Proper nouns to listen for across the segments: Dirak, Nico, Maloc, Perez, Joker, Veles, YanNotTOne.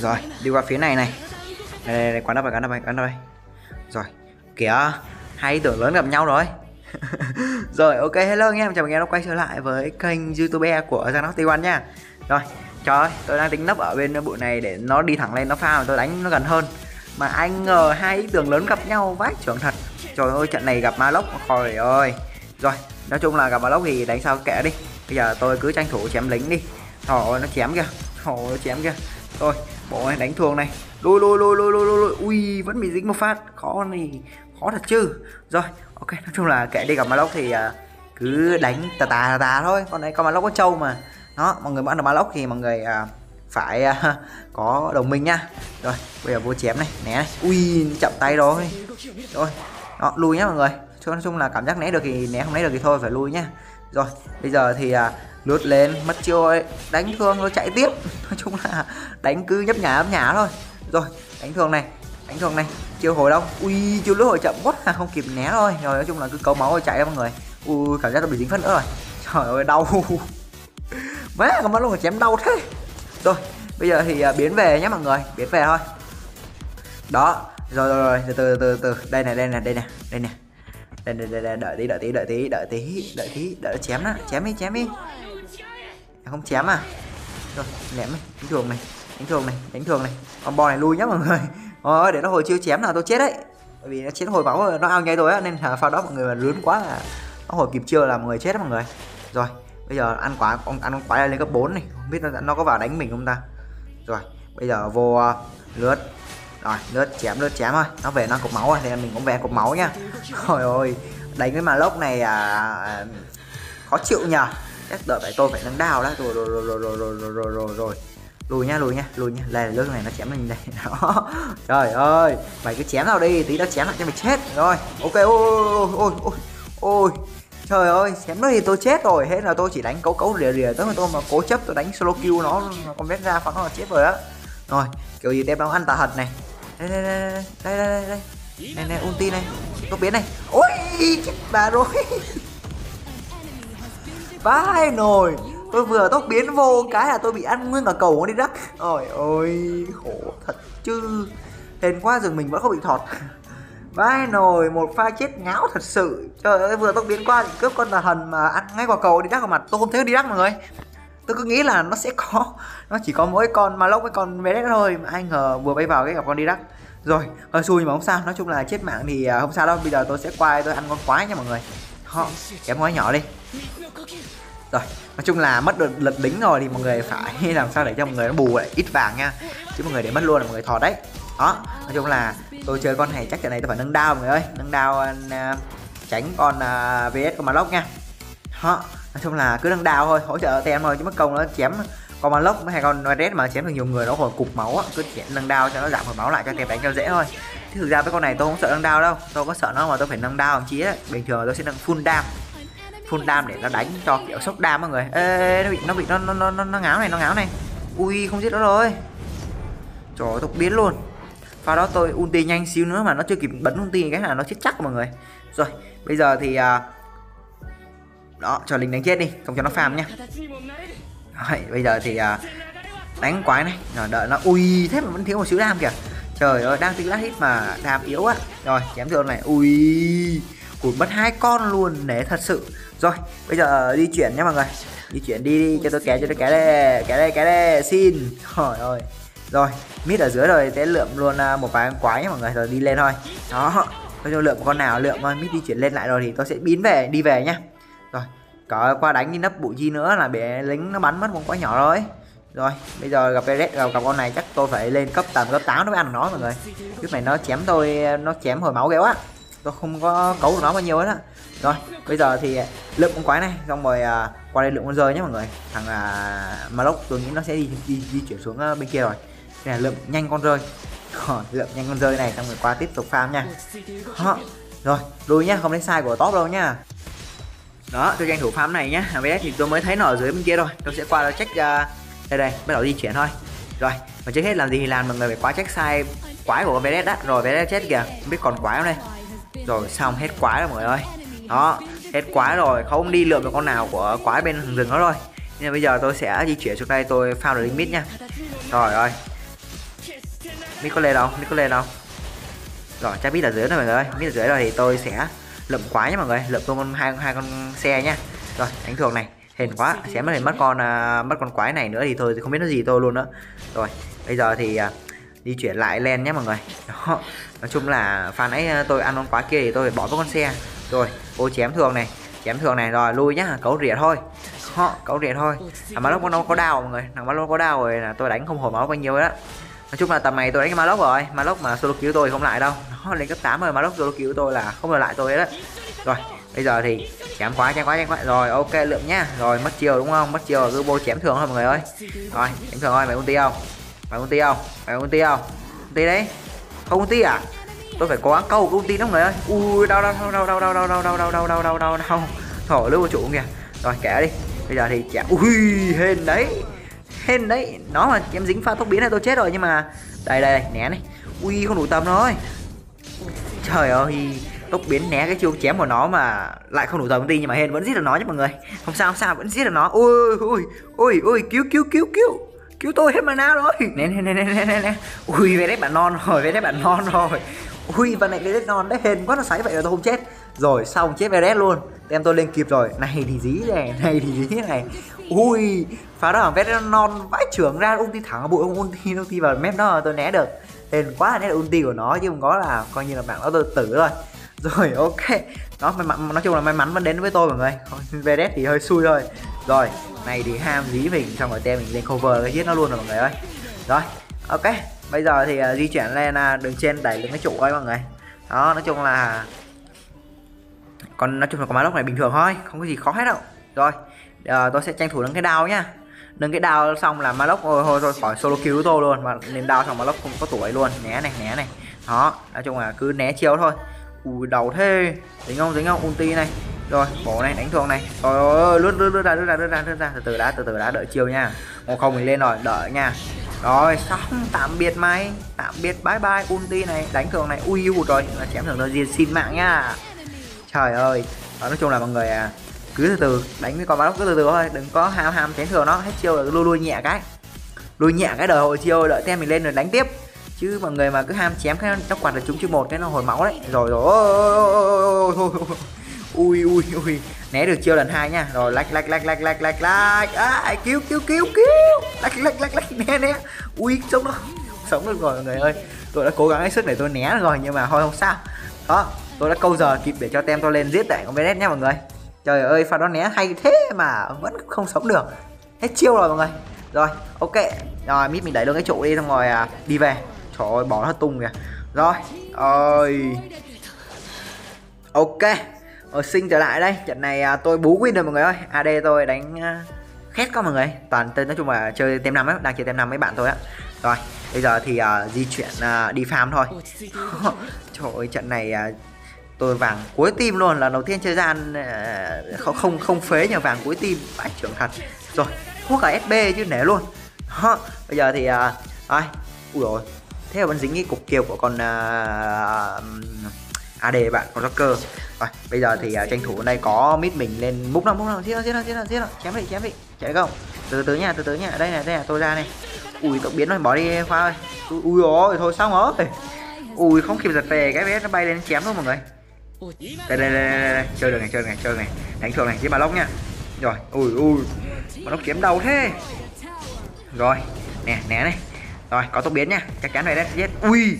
Rồi, đi qua phía này này. Đây, quán đập này. Rồi, kìa, hai ý tưởng lớn gặp nhau rồi. Rồi, ok, hello anh em, chào mừng em đã quay trở lại với kênh YouTube của YanNotTOne nha. Rồi, trời ơi, tôi đang tính nấp ở bên bụi này để nó đi thẳng lên, nó pha tôi đánh nó gần hơn. Mà anh ngờ hai ý tưởng lớn gặp nhau, vãi trưởng thật. Trời ơi, trận này gặp Maloc, trời ơi. Rồi, nói chung là gặp Maloc thì đánh sao kệ đi. Bây giờ tôi cứ tranh thủ chém lính đi. Thôi nó chém kìa. Thôi, bộ này đánh thường này. Lôi. Ui, vẫn bị dính một phát. Khó thật chứ. Rồi, ok, nói chung là kệ đi, gặp Maloc thì cứ đánh tà thôi. Con này con Maloc có trâu mà. Đó, mọi người bắn được Maloc thì mọi người phải có đồng minh nha. Rồi, bây giờ vô chém này, né này. Ui, chậm tay rồi. Rồi, đó, lui nhá mọi người. Nói chung là cảm giác né được thì né, không né được thì thôi, phải lui nhá. Rồi, bây giờ thì lướt lên, mất chiêu ấy. Đánh thương nó chạy tiếp. Nói chung là đánh cứ nhấp nhả thôi. Rồi, đánh thường này. Chiêu hồi đâu. Ui, chiêu lướt hồi chậm quá, không kịp né thôi. Rồi, nói chung là cứ cấu máu rồi chạy ra mọi người. Ui, cảm giác nó bị dính phân nữa rồi. Trời ơi, đau. Má, cảm ơn luôn, chém đau thế. Rồi, bây giờ thì biến về nhé mọi người. Biến về thôi. Đó, rồi, từ từ. Đây này. Đây, đợi tí, đợi chém đó, chém đi. Không chém à? Rồi, ném đi, đánh thường này. Combo này lui nhá mọi người. Ôi, để nó hồi chiêu chém là tôi chết đấy. Bởi vì nó chết hồi máu rồi, nó ao nháy rồi á, nên là pha đó mọi người mà rướn quá là nó hồi kịp chiêu là mọi người chết đó mọi người. Rồi, bây giờ ăn quả lên cấp 4 này, không biết nó có vào đánh mình không ta. Rồi, bây giờ vô lướt. Rồi, lướt chém thôi. Nó về nó cục máu rồi, thì mình cũng về cục máu nha. Trời ơi, đánh cái Maloc này khó chịu nhờ. Chắc đợi phải tôi phải nâng đao đó. Rồi. Lùi nha. Đây, lướt này nó chém mình đây. Đó. Trời ơi, mày cứ chém tao đi, tí nó chém lại cho mày chết. Rồi, ok. Ôi. Trời ơi, chém nó thì tôi chết rồi. Hết là tôi chỉ đánh cấu rìa tới mà tôi mà cố chấp tôi đánh solo kill nó con vét ra phán nó là chết rồi á. Rồi, kiểu gì đem nó ăn tà hật này. Đây, ulti này, tốc biến này. Ôi, chết bà rồi. Vãi nồi, tôi vừa tốc biến vô cái là tôi bị ăn nguyên cả cầu của Dirak. Ôi ôi, khổ thật chứ. Hên quá rừng mình vẫn không bị thọt. Vãi nồi, một pha chết ngáo thật sự. Trời ơi, vừa tốc biến qua thì cướp con tà hần mà ăn ngay quả cầu Dirak vào mặt. Tôi không thấy Dirak mọi người. Tôi cứ nghĩ là nó sẽ có, nó chỉ có mỗi con Maloc với con Veles thôi, mà ai ngờ vừa bay vào cái gặp con Dirak. Rồi, hơi xui nhưng mà không sao, nói chung là chết mạng thì không sao đâu. Bây giờ tôi sẽ quay tôi ăn con quái nha mọi người. Họ kém quá nhỏ đi. Rồi, nói chung là mất được lật lính rồi thì mọi người phải làm sao để cho mọi người nó bù lại ít vàng nha. Chứ mọi người để mất luôn là mọi người thọt đấy. Đó, nói chung là tôi chơi con này chắc trận này tôi phải nâng đao mọi người ơi, nâng đao tránh con VS con Maloc nha. Đó. Nói chung là cứ nâng đao thôi, hỗ trợ tem thôi chứ mất công nó chém con Maloc hay con Perez mà chém được nhiều người nó hồi cục máu á, cứ chém nâng đao cho nó giảm hồi máu lại cho tem đánh cho dễ thôi. Chứ thực ra với con này tôi không sợ nâng đao đâu, tôi có sợ nó mà tôi phải nâng đao chí đấy. Bình thường tôi sẽ nâng full dam để nó đánh cho kiểu sốc dam mọi người. Ê, nó ngáo này. Ui, không giết nó rồi. Trời ơi, tốc biến luôn. Pha đó tôi ulti nhanh xíu nữa mà nó chưa kịp bắn ulti cái là nó chết chắc mọi người. Rồi, bây giờ thì đó, cho lính đánh chết đi, không cho nó farm nhá. Rồi, bây giờ thì đánh quái này, rồi đợi nó. Ui, thế mà vẫn thiếu một xíu đam kìa. Trời ơi, đang tính lát hit mà đam yếu á. Rồi, chém thường này. Ui, cụt mất 2 con luôn, nể thật sự. Rồi, bây giờ di chuyển nhá mọi người. Di chuyển đi, cho tôi ké đây, xin. Trời ơi. Rồi, mid ở dưới rồi, té lượm luôn một vài con quái nhá mọi người, rồi đi lên thôi. Đó, tôi cho lượm con nào lượm thôi, mid di chuyển lên lại rồi thì tôi sẽ biến về, đi về nhá. Rồi, cỡ qua đánh đi nấp bụi chi nữa là bị lính nó bắn mất con quái nhỏ rồi. Rồi, bây giờ gặp Perez, gặp con này chắc tôi phải lên tầm cấp 8 nó mới ăn nó mọi người. Cái này nó chém tôi, nó chém hồi máu ghê quá. Tôi không có cấu được nó bao nhiêu hết á. Rồi, bây giờ thì lượm con quái này, xong rồi qua đây lượm con rơi nhé mọi người. Thằng Maloc tôi nghĩ nó sẽ di chuyển xuống bên kia rồi. Nên là lượm nhanh con rơi. Rồi, lượm nhanh con rơi này xong rồi qua tiếp tục farm nha. Đó. Rồi, lui nhá, không đánh sai của top đâu nhá. Đó, tôi tranh thủ farm này nhá. Veles thì tôi mới thấy nó ở dưới bên kia rồi. Tôi sẽ qua đó check. Đây, bắt đầu di chuyển thôi. Rồi, mà trước hết làm gì thì làm, mọi người phải quá check sai quái của Veles á. Rồi Veles chết kìa, không biết còn quái không đây. Rồi xong hết quái rồi mọi người ơi. Đó, hết quái rồi, không đi lượm được con nào của quái bên rừng đó rồi. Nên bây giờ tôi sẽ di chuyển xuống đây, tôi farm được lính mid nha. Trời ơi, Nico lên đâu, Nico lên đâu. Rồi chắc biết là dưới rồi mọi người ơi, biết là dưới rồi thì tôi sẽ lượm quái nhé mọi người, lượm luôn hai con xe nhá. Rồi đánh thường này, hên quá, sẽ mất con quái này nữa thì thôi không biết nó gì tôi luôn nữa. Rồi bây giờ thì di chuyển lại lên nhé mọi người. Đó. Nói chung là pha nãy tôi ăn con quái kia thì tôi phải bỏ với con xe. Rồi ô chém thường này, chém thường này, rồi lui nhá, cấu rỉa thôi. Đó, cấu rỉa thôi. Thằng Maloc nó có đao mọi người, thằng Maloc có đao rồi là tôi đánh không hồi máu bao nhiêu đó. Nói chung là tầm này tôi đánh cái Maloc rồi, Maloc mà solo cứu tôi không lại đâu. Nó lên cấp 8 rồi, Maloc solo cứu tôi là không lại tôi đấy. Rồi bây giờ thì chém quá, chém quá, chém quá. Rồi ok lượm nhá. Rồi mất chiều đúng không? Mất chiều cứ vô chém thường thôi mọi người ơi. Rồi chém thường ơi, mày ulti không? Mày ulti không? Mày ulti không? Ulti đấy. Không ulti à? Tôi phải có câu cái ulti đó mọi người ơi. Ui đau đau đau đau đau đau đau đau đau đau đau đau đau đau. Thổi lưu trụ kìa. Rồi kẻ đi. Bây giờ thì chém. Ui hên đấy. Hên đấy. Nó mà chém dính pha tốc biến này tôi chết rồi, nhưng mà đây đây né này. Ui không đủ tầm thôi. Trời ơi. Tốc biến né cái chiêu chém của nó mà lại không đủ tầm đi, nhưng mà hên vẫn giết được nó nhé mọi người. Không sao vẫn giết được nó. Ui ui ui ui cứu cứu cứu cứu. Cứu tôi hết mana rồi. Nè nè nè nè nè nè. Ui về đấy bạn non rồi, về đấy bạn non rồi. Ui và này về đấy non đấy, hên quá nó sấy vậy là tôi không chết. Rồi xong chết Perez luôn. Đem tôi lên kịp rồi. Này thì dí này, này thì dí này. Ui, phá đó Perez non vãi trưởng ra ulti thẳng vào bụi, ulti vào mép đó tôi né được. Hên quá là né được ulti của nó chứ không có là coi như là mạng nó tôi tử rồi. Rồi ok, nó nói chung là may mắn vẫn đến với tôi mọi người. Veles thì hơi xui thôi. Rồi này thì ham dí mình xong rồi tem mình lên cover cái giết nó luôn rồi mọi người ơi. Rồi ok, bây giờ thì di chuyển lên đường trên đẩy lên cái trụ ấy mọi người. Đó nói chung là còn con Maloc này bình thường thôi, không có gì khó hết đâu. Rồi tôi sẽ tranh thủ nâng cái đao nhá, nâng cái đao xong là Maloc thôi khỏi solo kill tôi luôn, mà ném đao xong Maloc không có tuổi luôn. Né này, né này. Đó nói chung là cứ né chiếu thôi. Ui đầu thế, dính không ulti này. Rồi bỏ này, đánh thường này. Trời ơi lướt lướt ra, lướt ra từ từ đã, đợi chiều nha. 1-0 mình lên rồi, đợi nha. Rồi xong tạm biệt mày, tạm biệt bye bye ulti này, đánh thường này. Ui ui rồi là chém thường rồi, xin mạng nha. Trời ơi. Đó, nói chung là mọi người cứ từ từ đánh với con Maloc cứ từ từ thôi, đừng có ham chém thường nó hết chiều rồi lui nhẹ cái. Lui nhẹ cái đời hồi chiều đợi tem mình lên rồi đánh tiếp. Chứ mọi người mà cứ ham chém cái nó quạt là chúng chứ một cái nó hồi máu đấy. Rồi rồi. Ui ui ui. Né được chiêu lần hai nha. Rồi lách. Ai cứu. Lách né. Ui sống nó. Sống được rồi mọi người ơi. Tôi đã cố gắng hết sức để tôi né rồi nhưng mà thôi không sao. Đó, tôi đã câu giờ kịp để cho tem tôi lên giết tại con Veles nha mọi người. Trời ơi, pha đó né hay thế mà vẫn không sống được. Hết chiêu rồi mọi người. Rồi, ok. Rồi mít mình đẩy luôn cái trụ đi xong rồi đi về. Trời ơi bỏ nó tung kìa. Rồi ơi. Ok sinh trở lại đây. Trận này tôi bú win rồi mọi người ơi. AD tôi đánh khét quá mọi người. Toàn tên nói chung là chơi tem 5 ấy. Đang chơi tem 5 mấy bạn thôi á. Rồi bây giờ thì di chuyển đi farm thôi. Trời ơi trận này tôi vàng cuối team luôn. Lần đầu tiên chơi gian không phế nhờ vàng cuối team. Vãi trưởng thật. Rồi hút cả SB chứ nể luôn. Đó. Bây giờ thì ai ui rồi thế là vẫn dính cái cục kiều của con AD bạn con Joker. Rồi bây giờ thì tranh thủ ở đây có mid mình lên múc nó giết nó chém đi chạy không từ từ nha đây này tôi ra này. Ui tốc biến rồi bỏ đi Khoa ơi. Ui rồi thôi xong rồi. Ui không kịp giật về cái bé nó bay lên chém luôn mọi người. Đây chơi được này đánh thường này với Maloc nha. Rồi ui Maloc chém đầu thế. Rồi né này. Rồi có tốc biến nha, chắc chắn này đấy giết. Ui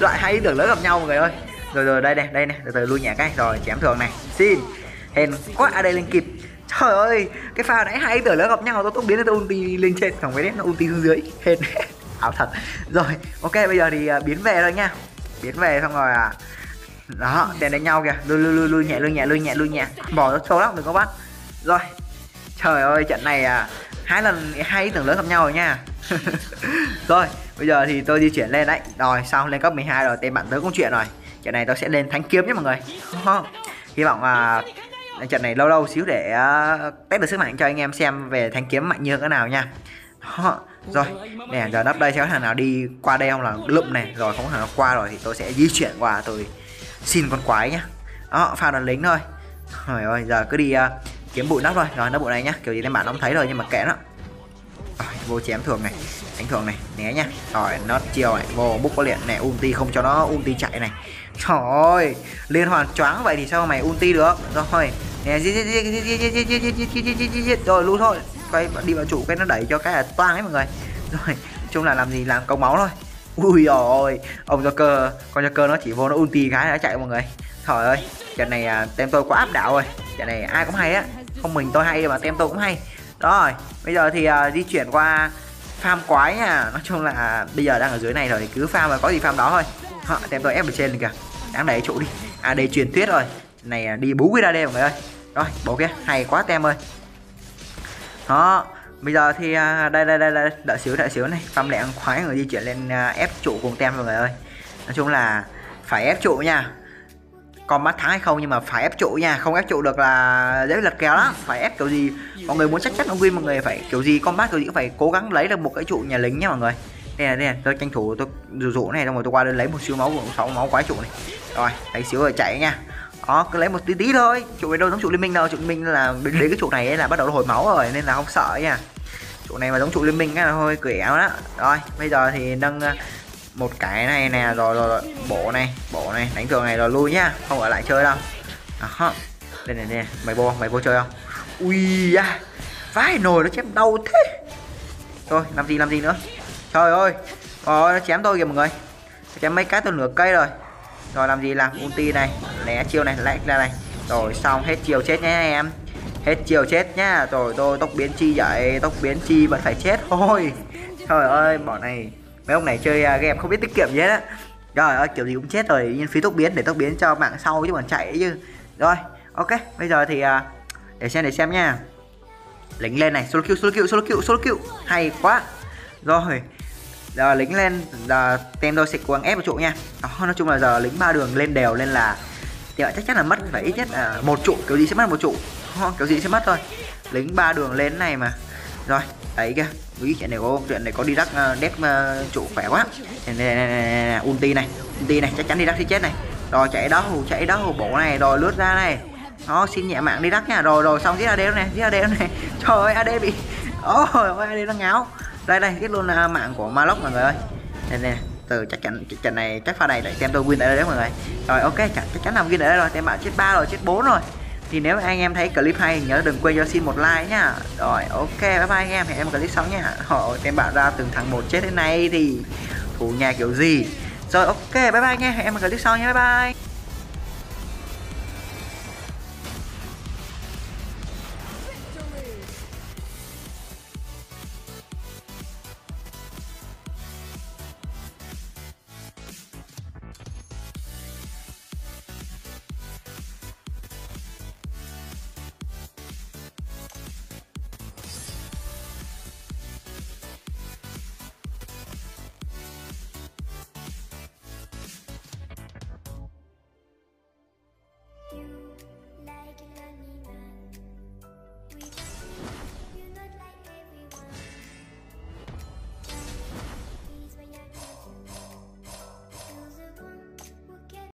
loại hay được lớn gặp nhau mọi người ơi. Rồi đây này từ từ lui nhẹ cái. Rồi chém thường này, xin hèn quá AD lên kịp. Trời ơi cái pha nãy hay được lớn gặp nhau tôi tốc biến tôi ulti lên trên thằng bé đấy nó ulti xuống dưới hên ảo thật. Rồi ok bây giờ thì biến về rồi nha, biến về xong rồi đó để đánh nhau kìa. Lui nhẹ lui nhẹ bỏ nó sâu lắm đừng có bắt. Rồi trời ơi trận này hai ý tưởng lớn gặp nhau rồi nha. Rồi bây giờ thì tôi di chuyển lên đấy. Rồi xong lên cấp 12 rồi, tên bạn tới công chuyện rồi. Trận này tôi sẽ lên thánh kiếm nhé mọi người. Hy vọng là trận này lâu lâu xíu để test được sức mạnh cho anh em xem về thánh kiếm mạnh như thế nào nha. Rồi nè giờ đắp đây sẽ có thằng nào đi qua đây không là lụm này. Rồi không có thằng nào qua rồi thì tôi sẽ di chuyển qua tôi xin con quái nhá. Đó pha đoàn lính thôi. Trời ơi giờ cứ đi kiếm bụi nóc thôi. Rồi nó bụi này nhá, kiểu gì em bạn nó cũng thấy rồi nhưng mà kệ nó. Rồi vô chém thường này, đánh thường này, né nhá. Rồi nó chiều này, vô búc có liền này, ulti không cho nó ulti chạy này. Trời ơi, liên hoàn choáng vậy thì sao mày ulti được. Rồi nè, rồi lút thôi, quay đi vào chủ cái nó đẩy cho cái là toang ấy mọi người. Rồi chung là làm gì làm cống máu thôi. Ui rồi ông Joker, con Joker nó chỉ vô nó ulti cái nó chạy mọi người. Trời ơi, trận này tem tôi quá áp đảo rồi, trận này ai cũng hay á, không mình tôi hay mà tem tôi cũng hay. Đó rồi, bây giờ thì di chuyển qua farm quái nha. Nói chung là bây giờ đang ở dưới này rồi, cứ farm mà có gì farm đó thôi. Họ tem tôi ép ở trên kìa, đáng đẩy trụ đi. À đây truyền thuyết rồi, này đi bú cái ra đây mọi người ơi. Rồi bộ kia hay quá tem ơi. Đó, bây giờ thì đây đợi xíu này, farm lẹ khoái người di chuyển lên ép trụ cùng tem mọi người ơi. Nói chung là phải ép trụ nha. Còn mắt thắng hay không nhưng mà phải ép trụ nha, không ép trụ được là dễ lật kèo lắm. Phải ép kiểu gì mọi người muốn chắc chắn ông win, mọi người phải kiểu gì combat kiểu gì cũng phải cố gắng lấy được một cái trụ nhà lính nhá mọi người. Đây này tôi tranh thủ tôi rủ này, xong rồi tôi qua đây lấy một siêu máu, 6 máu quái trụ này. Rồi đánh xíu rồi chạy nha. Đó cứ lấy một tí thôi, trụ này đâu giống trụ liên minh đâu, trụ liên minh là đến cái trụ này ấy là bắt đầu hồi máu rồi nên là không sợ nha. Trụ này mà giống trụ liên minh á là thôi cười áo đó. Rồi bây giờ thì nâng một cái này nè, rồi bộ này đánh thường này rồi lui nhá, không ở lại chơi đâu. Đó đây này nè, mày vô chơi không? Ui da, vãi nồi nó chém đau thế. Thôi làm gì nữa, trời ơi nó chém tôi kìa mọi người, chém mấy cái tôi nửa cây rồi làm gì, làm ulti này, né chiêu này, lại ra này, rồi xong hết chiều chết nhá em, hết chiều chết nhá. Rồi tôi tốc biến chi vậy, tốc biến chi vẫn phải chết thôi. Trời ơi bọn này, mấy ông này chơi game không biết tiết kiệm gì hết á. Rồi ơi kiểu gì cũng chết rồi, nhưng phí tốc biến để tốc biến cho mạng sau chứ còn chạy ấy chứ. Rồi ok bây giờ thì để xem nha, lính lên này, solo kill hay quá. Rồi giờ lính lên, giờ tem tôi sẽ cố gắng ép vào trụ nha. Đó nói chung là giờ lính 3 đường lên đều nên là thì chắc chắn là mất phải ít nhất là 1 trụ, kiểu gì sẽ mất 1 trụ, kiểu gì sẽ mất thôi, lính 3 đường lên này mà. Rồi đấy kìa, cái chuyện này có Dirak đép trụ khỏe quá. Này ulti này chắc chắn Dirak sẽ chết này. Rồi chạy đó bộ này rồi lướt ra này, nó xin nhẹ mạng Dirak nha. Rồi xong giết AD này, trời ơi AD bị, ôi AD nó ngáo. Đây giết luôn mạng của Maloc mọi người ơi. Này từ chắc chắn trận này chắc pha này lại tem tôi win ở đây đấy mọi người. Rồi ok chắc chắn là win ở đây rồi, tem bạn chết 3 rồi, chết 4 rồi. Thì nếu anh em thấy clip hay nhớ đừng quên cho xin một like nhá. Rồi ok bye bye anh em, hẹn em clip sau nhá. Họ em bảo ra từng thằng một chết đến nay thì thủ nhà kiểu gì. Rồi ok bye bye nha, hẹn em clip sau nhé, bye bye.